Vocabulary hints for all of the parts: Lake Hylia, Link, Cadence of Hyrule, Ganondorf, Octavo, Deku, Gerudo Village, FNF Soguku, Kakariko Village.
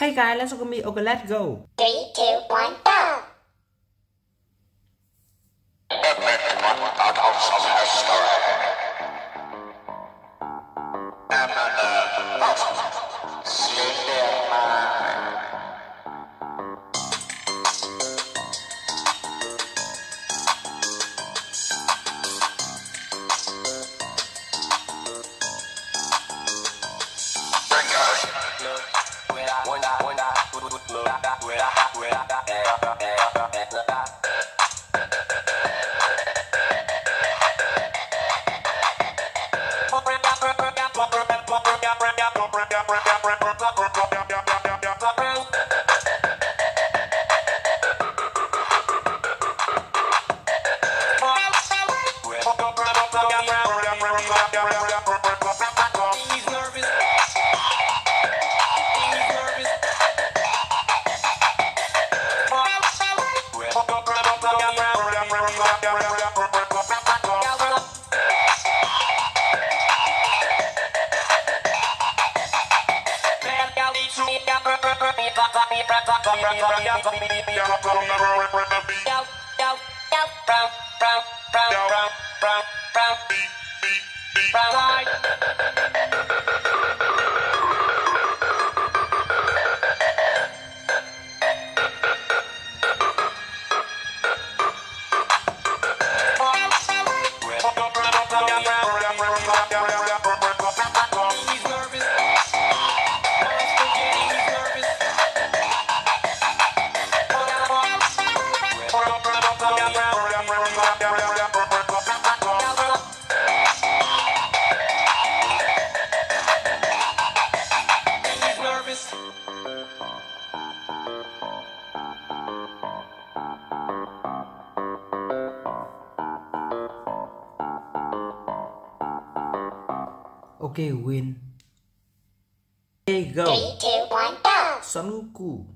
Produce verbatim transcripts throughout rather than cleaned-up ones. Hey guys, let's go me. Okay, let's go. Three, two, one, go. Okay, win. Okay, go. Three, two, one, go. Soguku.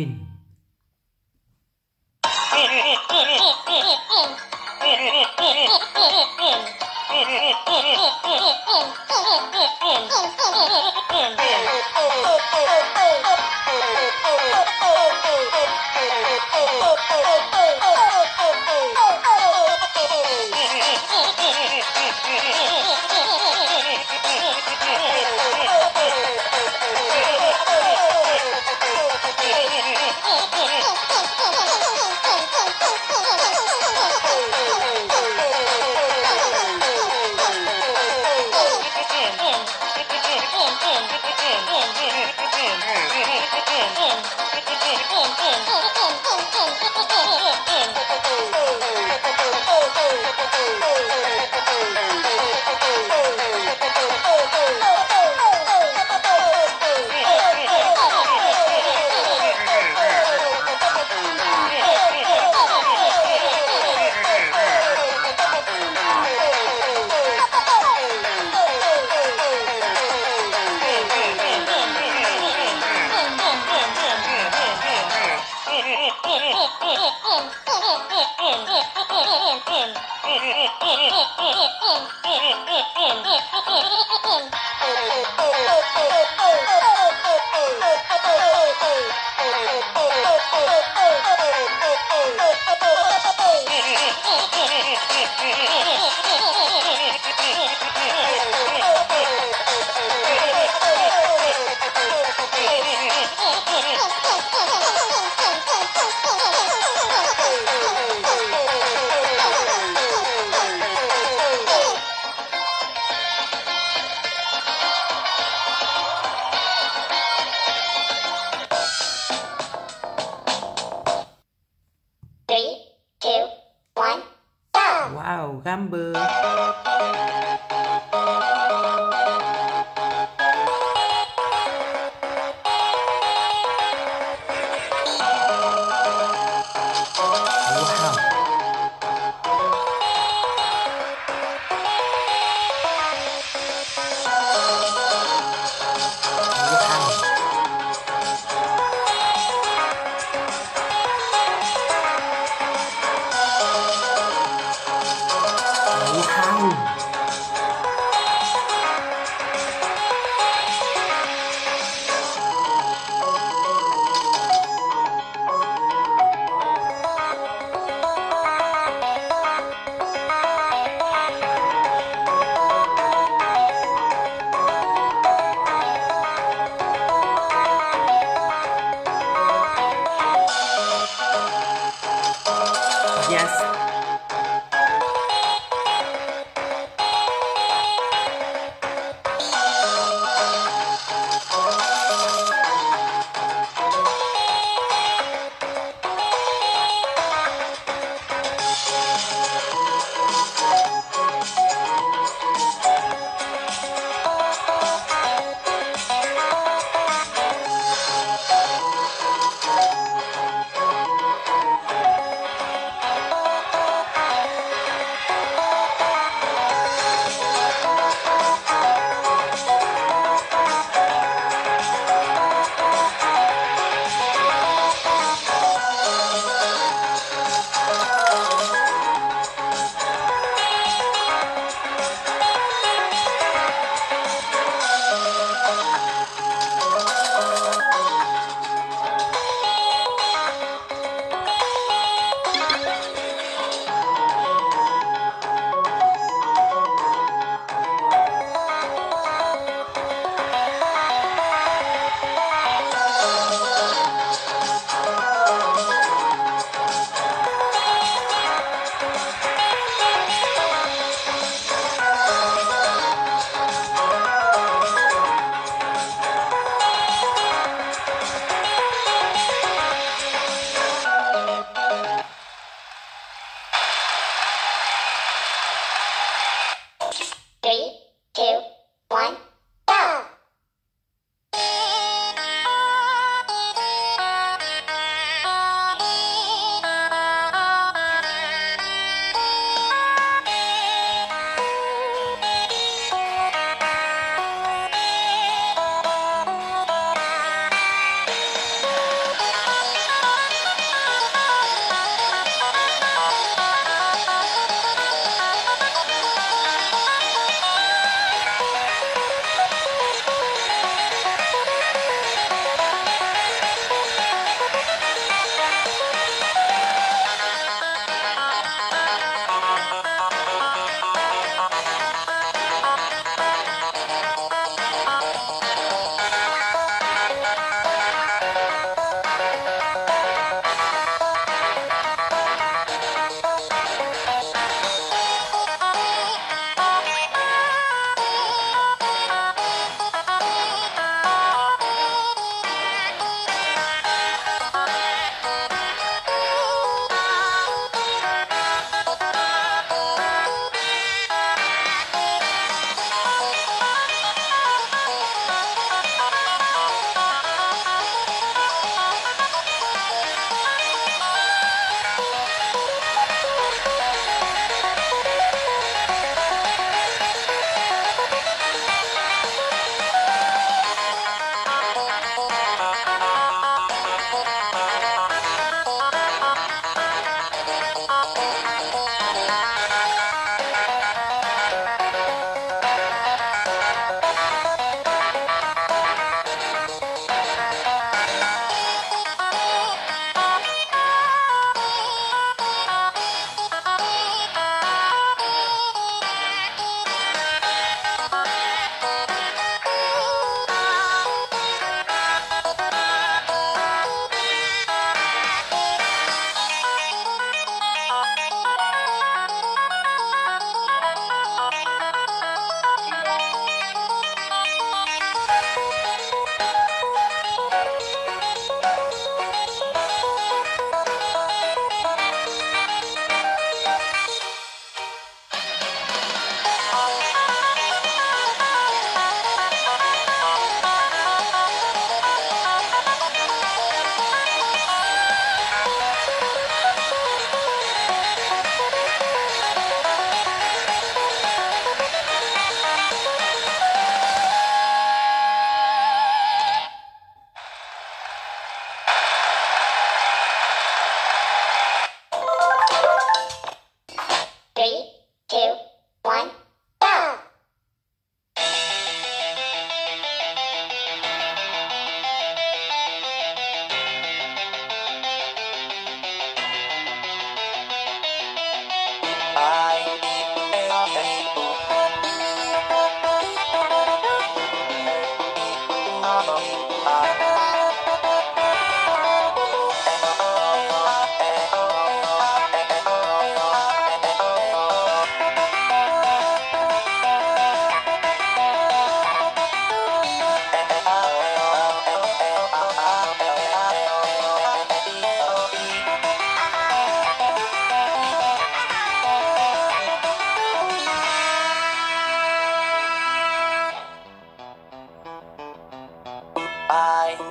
win. Oh,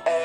I